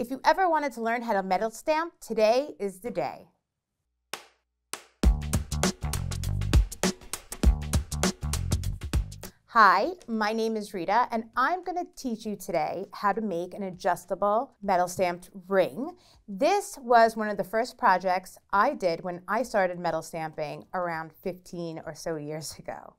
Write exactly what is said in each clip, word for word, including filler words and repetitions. If you ever wanted to learn how to metal stamp, today is the day. Hi, my name is Rita, and I'm going to teach you today how to make an adjustable metal stamped ring. This was one of the first projects I did when I started metal stamping around fifteen or so years ago.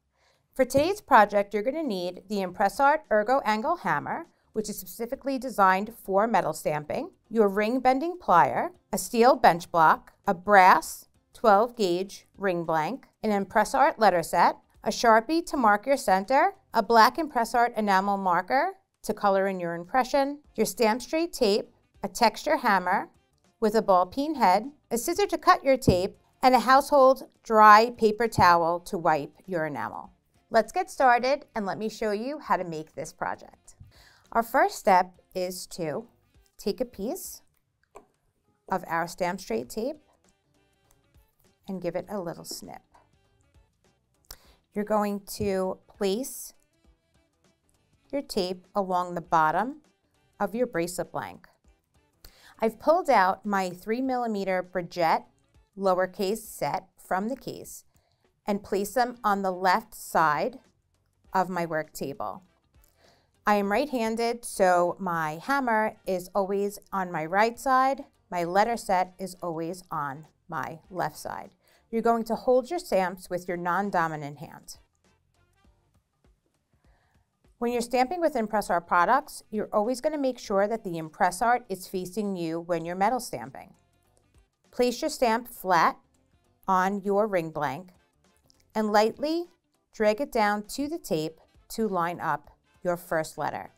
For today's project, you're going to need the ImpressArt Ergo Angle Hammer, which is specifically designed for metal stamping, your ring bending plier, a steel bench block, a brass twelve gauge ring blank, an ImpressArt letter set, a Sharpie to mark your center, a black ImpressArt enamel marker to color in your impression, your stamp straight tape, a texture hammer with a ball peen head, a scissor to cut your tape, and a household dry paper towel to wipe your enamel. Let's get started and let me show you how to make this project. Our first step is to take a piece of our stamp straight tape and give it a little snip. You're going to place your tape along the bottom of your bracelet blank. I've pulled out my three millimeter Bridgette lowercase set from the case and placed them on the left side of my work table. I am right-handed, so my hammer is always on my right side. My letter set is always on my left side. You're going to hold your stamps with your non-dominant hand. When you're stamping with ImpressArt products, you're always going to make sure that the ImpressArt is facing you when you're metal stamping. Place your stamp flat on your ring blank and lightly drag it down to the tape to line up your first letter.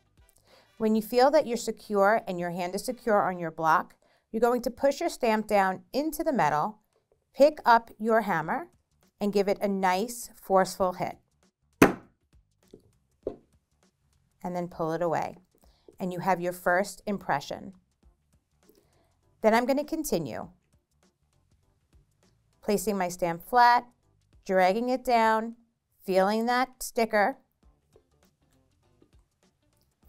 When you feel that you're secure and your hand is secure on your block, you're going to push your stamp down into the metal, pick up your hammer, and give it a nice forceful hit. And then pull it away. And you have your first impression. Then I'm going to continue, placing my stamp flat, dragging it down, feeling that sticker.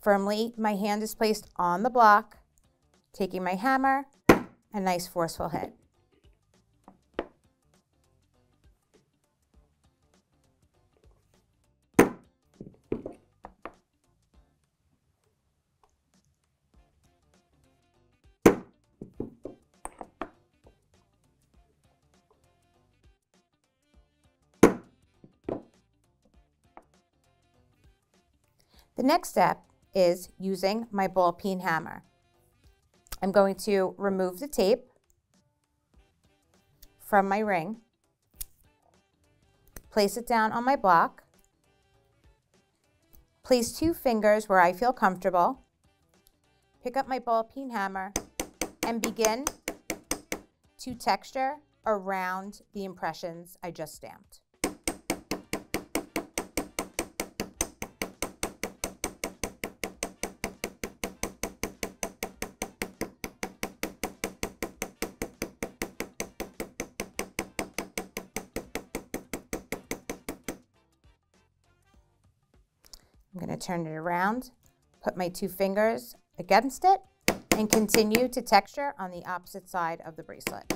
Firmly, my hand is placed on the block, taking my hammer, a nice forceful hit. The next step is using my ball peen hammer. I'm going to remove the tape from my ring, place it down on my block, place two fingers where I feel comfortable, pick up my ball peen hammer, and begin to texture around the impressions I just stamped. I'm going to turn it around, put my two fingers against it, and continue to texture on the opposite side of the bracelet.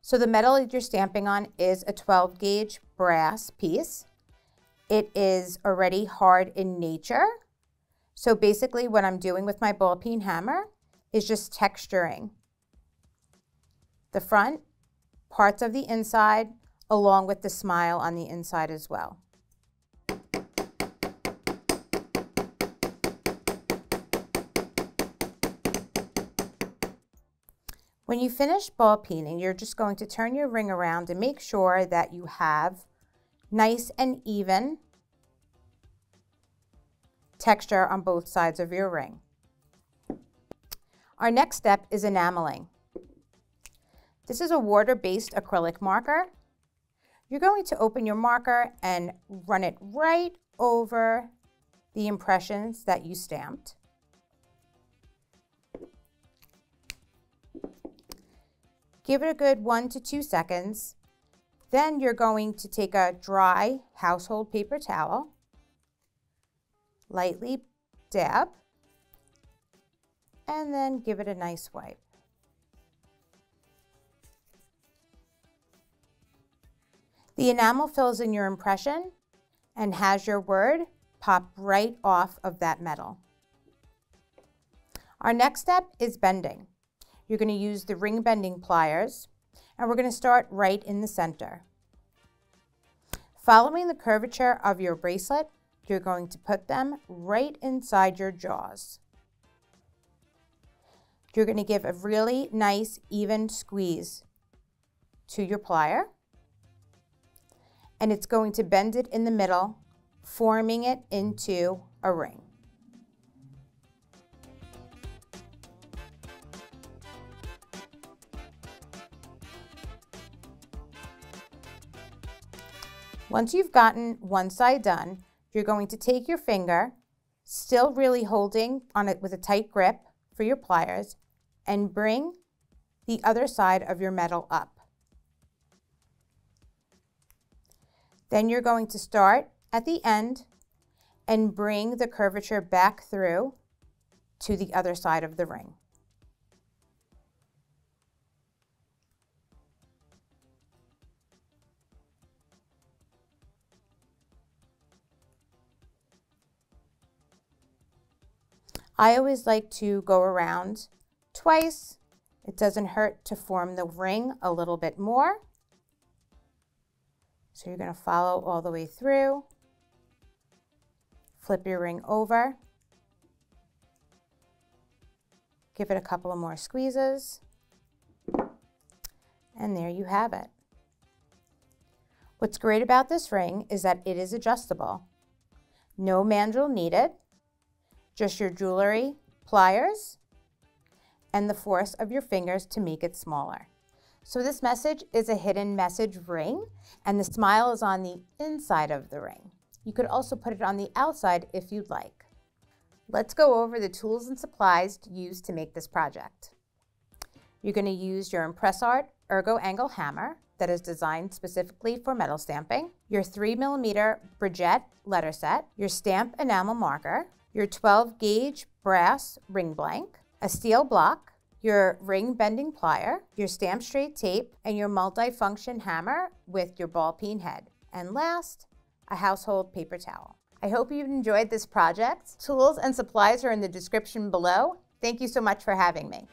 So the metal that you're stamping on is a twelve gauge brass piece. It is already hard in nature. So basically what I'm doing with my ball peen hammer is just texturing the front, parts of the inside, along with the smile on the inside as well. When you finish ball peening, you're just going to turn your ring around and make sure that you have nice and even texture on both sides of your ring. Our next step is enameling. This is a water-based acrylic marker. You're going to open your marker and run it right over the impressions that you stamped. Give it a good one to two seconds Then you're going to take a dry household paper towel, lightly dab, and then give it a nice wipe. The enamel fills in your impression and has your word pop right off of that metal. Our next step is bending. You're going to use the ring bending pliers, and we're going to start right in the center. Following the curvature of your bracelet, you're going to put them right inside your jaws. You're going to give a really nice, even squeeze to your plier, and it's going to bend it in the middle, forming it into a ring. Once you've gotten one side done, you're going to take your finger, still really holding on it with a tight grip for your pliers, and bring the other side of your metal up. Then you're going to start at the end and bring the curvature back through to the other side of the ring. I always like to go around twice. It doesn't hurt to form the ring a little bit more. So you're going to follow all the way through, flip your ring over, give it a couple of more squeezes, and there you have it. What's great about this ring is that it is adjustable. No mandrel needed. Just your jewelry, pliers, and the force of your fingers to make it smaller. So this message is a hidden message ring, and the smile is on the inside of the ring. You could also put it on the outside if you'd like. Let's go over the tools and supplies used to make this project. You're going to use your ImpressArt Ergo Angle hammer that is designed specifically for metal stamping, your three millimeter Bridgette letter set, your stamp enamel marker, your twelve gauge brass ring blank, a steel block, your ring bending plier, your stamp straight tape, and your multi-function hammer with your ball peen head. And last, a household paper towel. I hope you've enjoyed this project. Tools and supplies are in the description below. Thank you so much for having me.